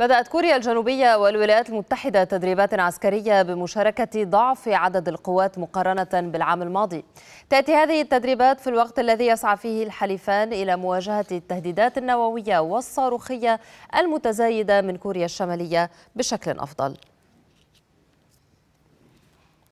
بدأت كوريا الجنوبية والولايات المتحدة تدريبات عسكرية بمشاركة ضعف عدد القوات مقارنة بالعام الماضي. تأتي هذه التدريبات في الوقت الذي يسعى فيه الحليفان إلى مواجهة التهديدات النووية والصاروخية المتزايدة من كوريا الشمالية بشكل أفضل.